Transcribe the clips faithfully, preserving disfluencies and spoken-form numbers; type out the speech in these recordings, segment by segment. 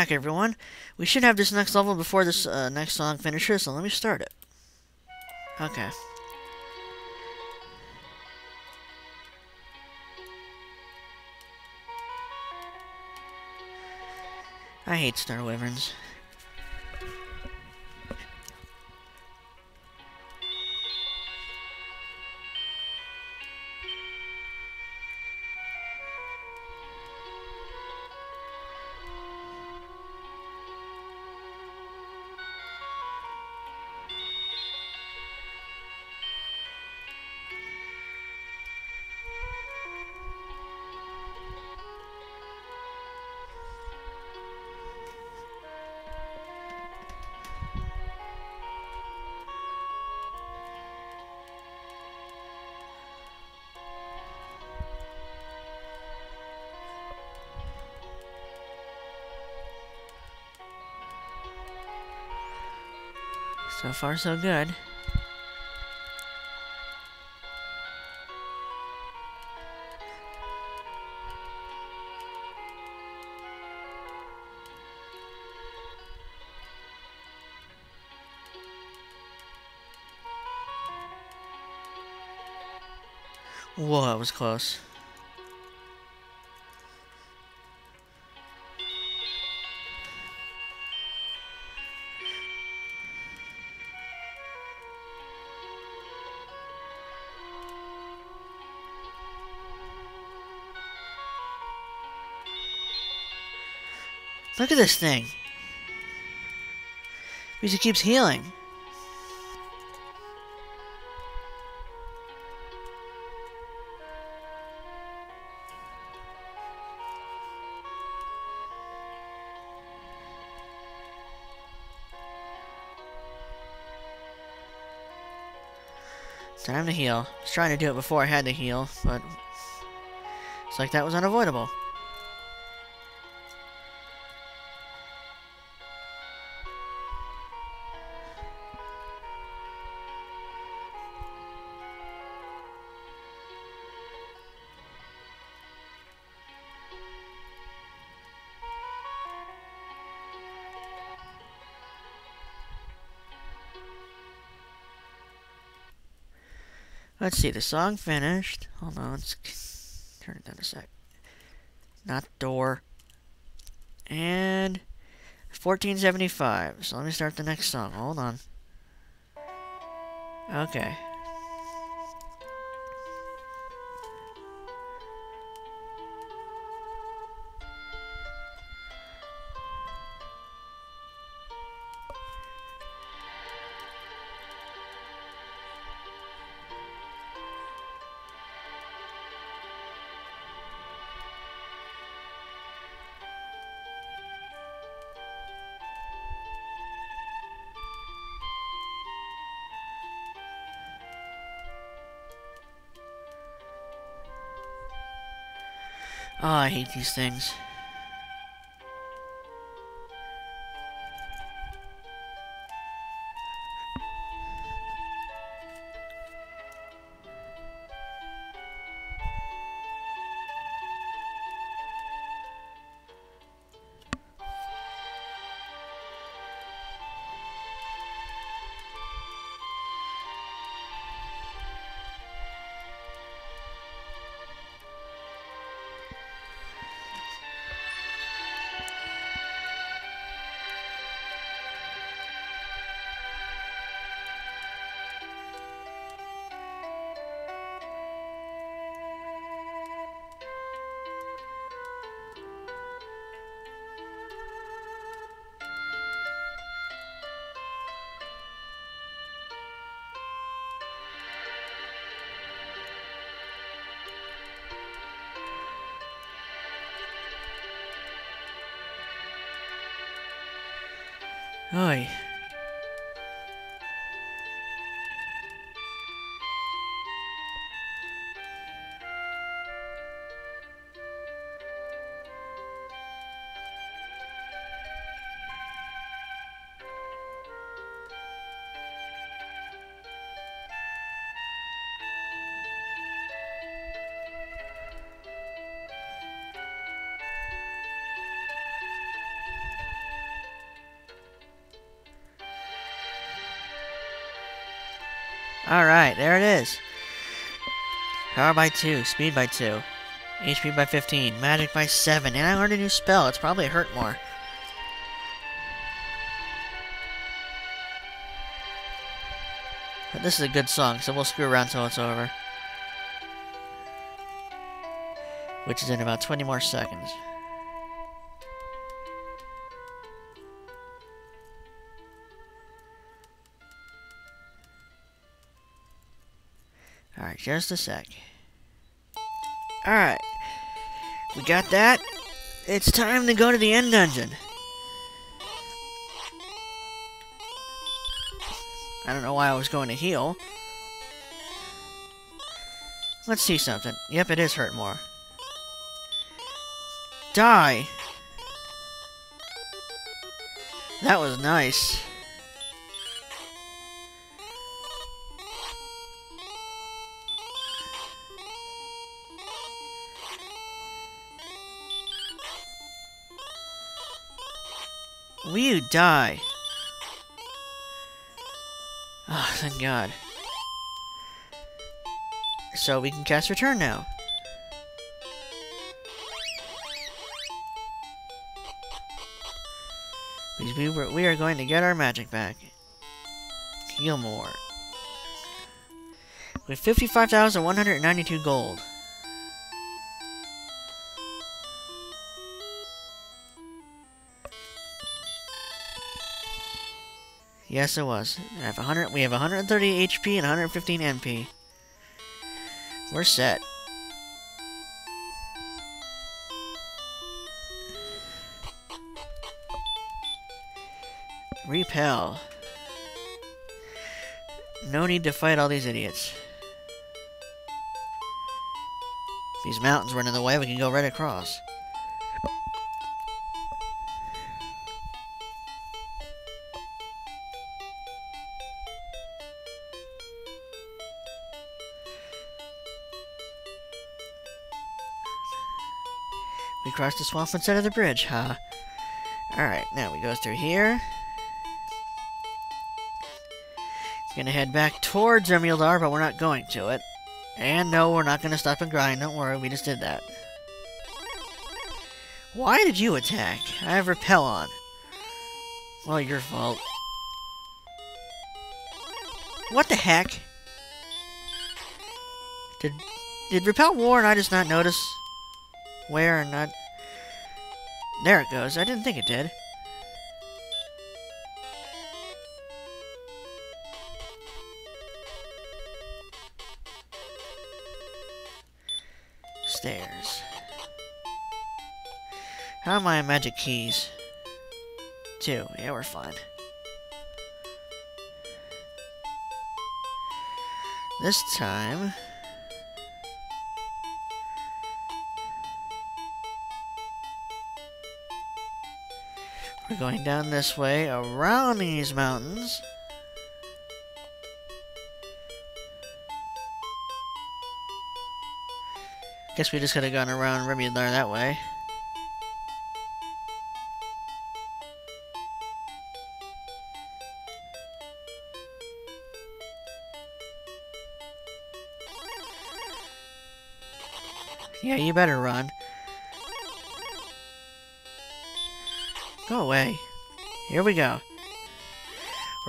Back, everyone. We should have this next level before this uh, next song finishes, so let me start it. Okay. I hate Star Wyverns. So far, so good. Whoa, that was close. Look at this thing. Because it keeps healing. Time to heal. I was trying to do it before I had to heal, but it's like that was unavoidable. Let's see, the song finished. Hold on, let's turn it down a sec. Not door. And fourteen seventy-five. So let me start the next song. Hold on. Okay. Oh, I hate these things. Oi. Alright, there it is. Power by two, speed by two, H P by fifteen, magic by seven, and I learned a new spell. It's probably hurt more. But this is a good song, so we'll screw around till it's over. Which is in about twenty more seconds. Alright, just a sec. Alright. We got that. It's time to go to the end dungeon. I don't know why I was going to heal. Let's see something. Yep, it is hurt more. Die! That was nice. Will you die? Oh, thank God. So we can cast Return now. Because we, were, we are going to get our magic back. Heal more. With fifty-five thousand one hundred ninety-two gold. Yes, it was. I have one hundred, we have one hundred thirty H P and one hundred fifteen M P. We're set. Repel. No need to fight all these idiots. If these mountains were in the way, we can go right across. We crossed the swamp instead of the bridge, huh? Alright, now we go through here. We're gonna head back towards Rimuldar, but we're not going to it. And no, we're not gonna stop and grind, don't worry, we just did that. Why did you attack? I have repel on. Well, your fault. What the heck? Did, did repel war and I just not notice? Where and not... There it goes. I didn't think it did. Stairs. How am I on magic keys? Two. Yeah, we're fine. This time... we're going down this way, around these mountains. Guess we just could have gone around Rimuldar that way. Yeah, you better run. Go away. Here we go.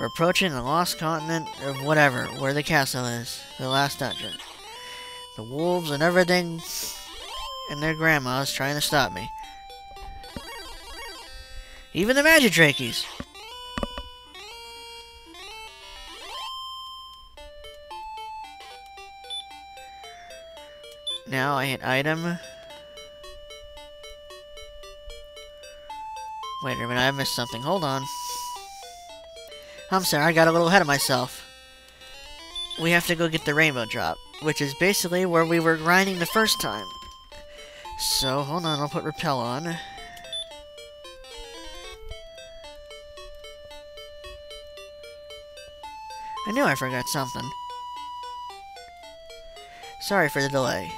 We're approaching the lost continent of whatever, where the castle is. The last dungeon. The wolves and everything and their grandmas trying to stop me. Even the magic drakeys. Now I hit item. Wait a minute, I missed something. Hold on. I'm sorry, I got a little ahead of myself. We have to go get the rainbow drop, which is basically where we were grinding the first time. So, hold on, I'll put repel on. I knew I forgot something. Sorry for the delay.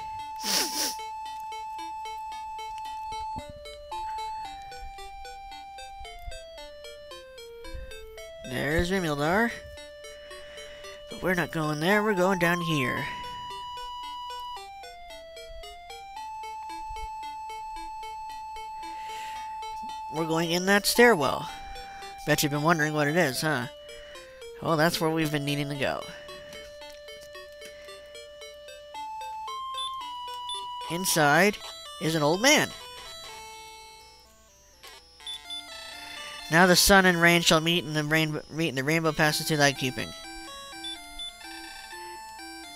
There's Rimuldar. But we're not going there, we're going down here. We're going in that stairwell. Bet you've been wondering what it is, huh? Well, that's where we've been needing to go. Inside is an old man. Now the sun and rain shall meet, and the rainbow meet, and the rainbow passes through thy keeping.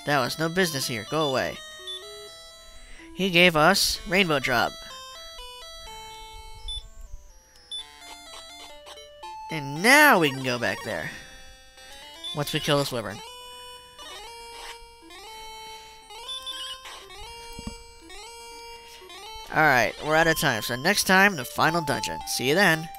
Thou hast no business here. Go away. He gave us Rainbow Drop. And now we can go back there. Once we kill this wyvern. Alright, we're out of time. So next time, the final dungeon. See you then.